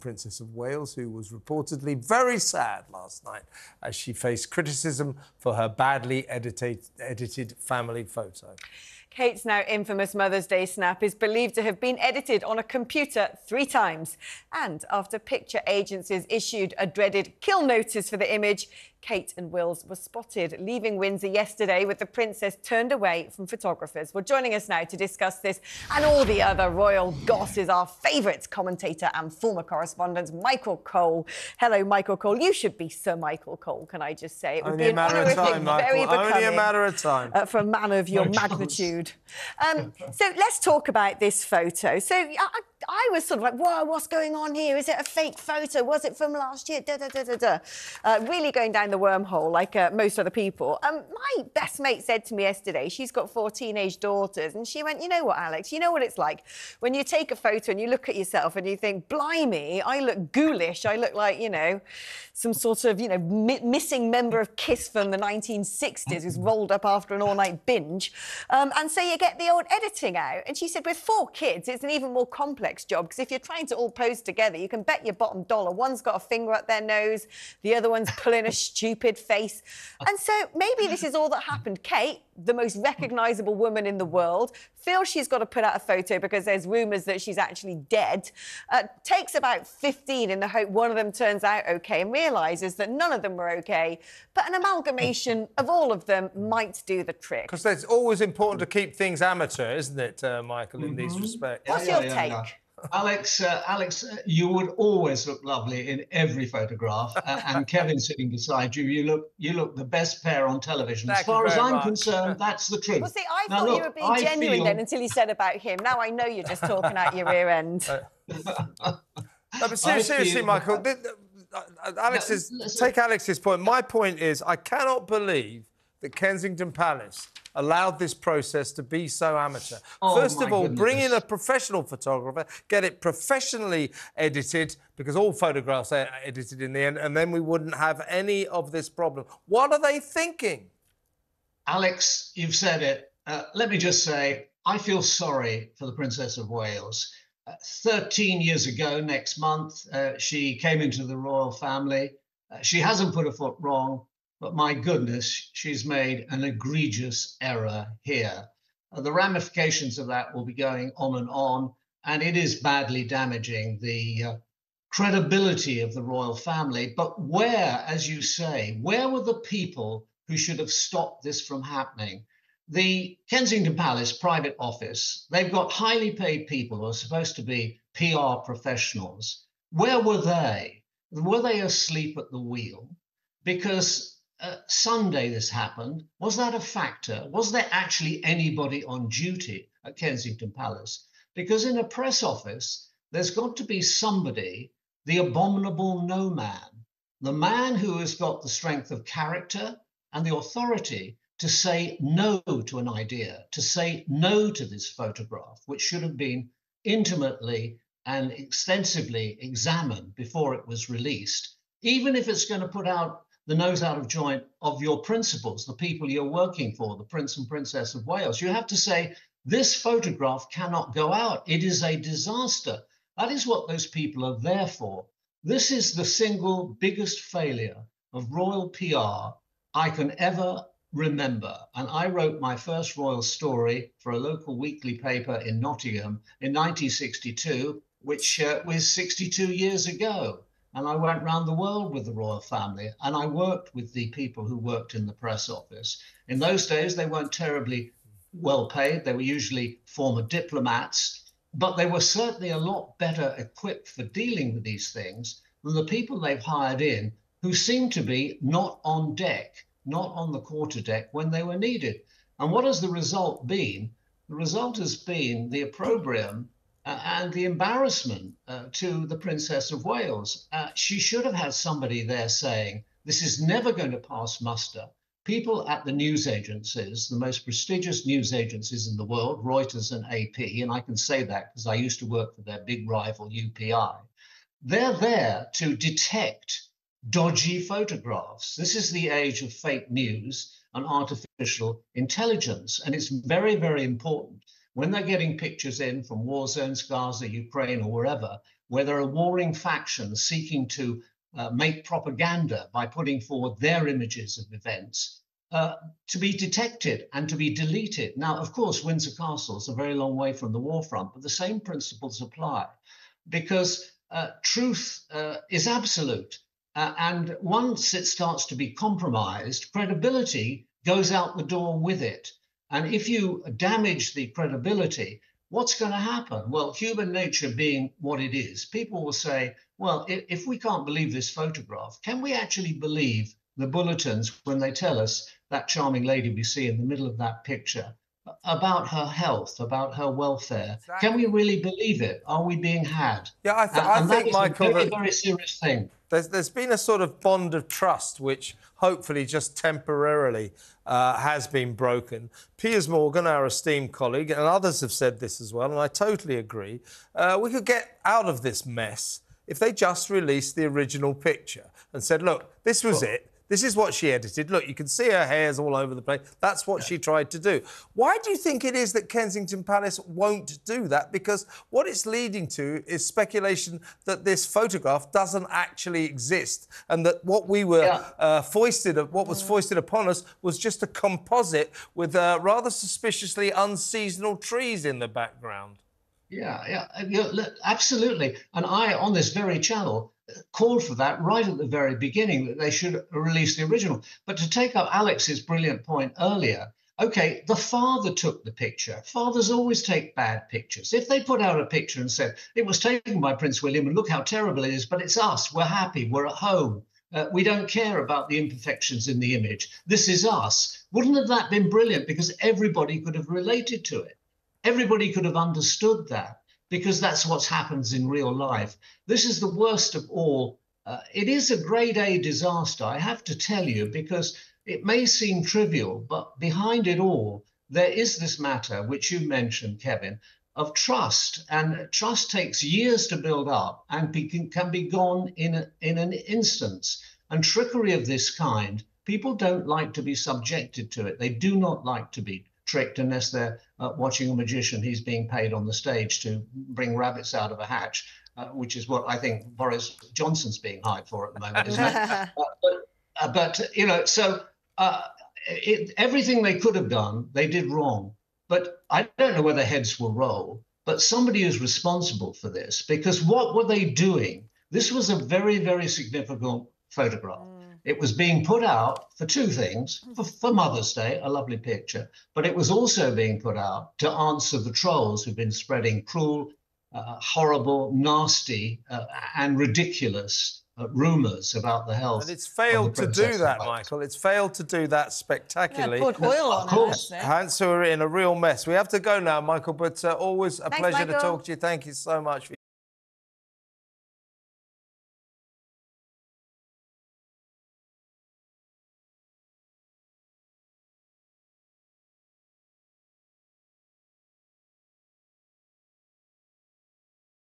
Princess of Wales, who was reportedly very sad last night as she faced criticism for her badly edited family photo. Kate's now infamous Mother's Day snap is believed to have been edited on a computer 3 times. And after picture agencies issued a dreaded kill notice for the image, Kate and Wills were spotted leaving Windsor yesterday with the princess turned away from photographers. Well, joining us now to discuss this and all the other royal goss is our favourite commentator and former correspondent, Michael Cole. Hello, Michael Cole. You should be Sir Michael Cole, can I just say. It would be an honorific, very becoming. Only a matter of time. For a man of your magnitude. So let's talk about this photo. So I was sort of like, whoa, what's going on here? Is it a fake photo? Was it from last year? Really going down the wormhole like most other people. My best mate said to me yesterday, she's got 4 teenage daughters, and she went, you know what, Alex, you know what it's like when you take a photo and you look at yourself and you think, blimey, I look ghoulish. I look like, you know, some sort of, you know, missing member of KISS from the 1960s who's rolled up after an all-night binge. And so you get the old editing out. And she said, with 4 kids, it's an even more complex job, because if you're trying to all pose together, you can bet your bottom dollar one's got a finger up their nose, the other one's pulling a stupid face. And so maybe this is all that happened. Kate, the most recognisable woman in the world, feels she's got to put out a photo because there's rumours that she's actually dead. Takes about 15 in the hope one of them turns out OK, and realises that none of them were OK, but an amalgamation of all of them might do the trick. Because it's always important to keep things amateur, isn't it, Michael, in these respects? What's your take? Alex, you would always look lovely in every photograph, and Kevin sitting beside you, you look the best pair on television. Thank as far as I'm concerned, that's the truth. Well, see, I now, thought look, you were being genuine then until you said about him. Now I know you're just talking out your rear end. No, but seriously, Michael, take Alex's point. My point is, I cannot believe that Kensington Palace allowed this process to be so amateur. Oh, first of all, bring in a professional photographer, get it professionally edited, because all photographs are edited in the end, and then we wouldn't have any of this problem. What are they thinking? Alex, you've said it. Let me just say, I feel sorry for the Princess of Wales. 13 years ago, next month, she came into the royal family. She hasn't put a foot wrong. But my goodness, she's made an egregious error here. The ramifications of that will be going on, and it is badly damaging the credibility of the royal family. But where, as you say, where were the people who should have stopped this from happening? The Kensington Palace private office, they've got highly paid people who are supposed to be PR professionals. Where were they? Were they asleep at the wheel? Because Sunday this happened. Was that a factor? Was there actually anybody on duty at Kensington Palace? Because in a press office, there's got to be somebody, the abominable no man, the man who has got the strength of character and the authority to say no to an idea, to say no to this photograph, which should have been intimately and extensively examined before it was released, even if it's going to put out the nose out of joint of your principals, the people you're working for, the Prince and Princess of Wales. You have to say, this photograph cannot go out. It is a disaster. That is what those people are there for. This is the single biggest failure of royal PR I can ever remember. And I wrote my first royal story for a local weekly paper in Nottingham in 1962, which was 62 years ago. And I went round the world with the royal family, and I worked with the people who worked in the press office. In those days, they weren't terribly well paid. They were usually former diplomats, but they were certainly a lot better equipped for dealing with these things than the people they've hired in, who seemed to be not on deck, not on the quarter deck when they were needed. And what has the result been? The result has been the opprobrium and the embarrassment to the Princess of Wales. She should have had somebody there saying, this is never going to pass muster. People at the news agencies, the most prestigious news agencies in the world, Reuters and AP, and I can say that because I used to work for their big rival, UPI, they're there to detect dodgy photographs. This is the age of fake news and artificial intelligence, and it's very, very important. When they're getting pictures in from war zones, Gaza, Ukraine, or wherever, where there are warring factions seeking to make propaganda by putting forward their images of events, to be detected and to be deleted. Now, of course, Windsor Castle is a very long way from the war front, but the same principles apply, because truth is absolute. And once it starts to be compromised, credibility goes out the door with it. And if you damage the credibility, what's going to happen? Well, human nature being what it is, people will say, well, if we can't believe this photograph, can we actually believe the bulletins when they tell us that charming lady we see in the middle of that picture, about her health, about her welfare? Exactly. Can we really believe it? Are we being had? Yeah, I think, Michael, a very, very serious thing. There's been a sort of bond of trust which hopefully just temporarily has been broken. Piers Morgan, our esteemed colleague, and others have said this as well, and I totally agree. We could get out of this mess if they just released the original picture and said, look, this was it. This is what she edited. Look, you can see her hair's all over the place. That's what she tried to do. Why do you think it is that Kensington Palace won't do that? Because what it's leading to is speculation that this photograph doesn't actually exist, and that what we were what was foisted upon us was just a composite with rather suspiciously unseasonal trees in the background. Yeah, absolutely. And I, on this very channel, called for that right at the very beginning, that they should release the original. But to take up Alex's brilliant point earlier, OK, the father took the picture. Fathers always take bad pictures. If they put out a picture and said, it was taken by Prince William and look how terrible it is, but it's us, we're happy, we're at home, we don't care about the imperfections in the image, this is us, wouldn't have that been brilliant? Because everybody could have related to it. Everybody could have understood that, because that's what happens in real life. This is the worst of all. It is a grade A disaster, I have to tell you, because it may seem trivial, but behind it all, there is this matter, which you mentioned, Kevin, of trust. And trust takes years to build up and can be gone in an instance. And trickery of this kind, people don't like to be subjected to it. They do not like to be tricked, unless they're watching a magician. He's being paid on the stage to bring rabbits out of a hatch, which is what I think Boris Johnson's being hired for at the moment, isn't it? But you know, so everything they could have done, they did wrong. But I don't know whether heads will roll, but somebody is responsible for this, because what were they doing? This was a very, very significant photograph. It was being put out for two things, for Mother's Day, a lovely picture, but it was also being put out to answer the trolls who've been spreading cruel, horrible, nasty and ridiculous rumours about the health. And it's failed to do that, Michael. It's failed to do that spectacularly. Yeah, put oil on us. Hence, we're in a real mess. We have to go now, Michael, but always a pleasure to talk to you. Thank you so much.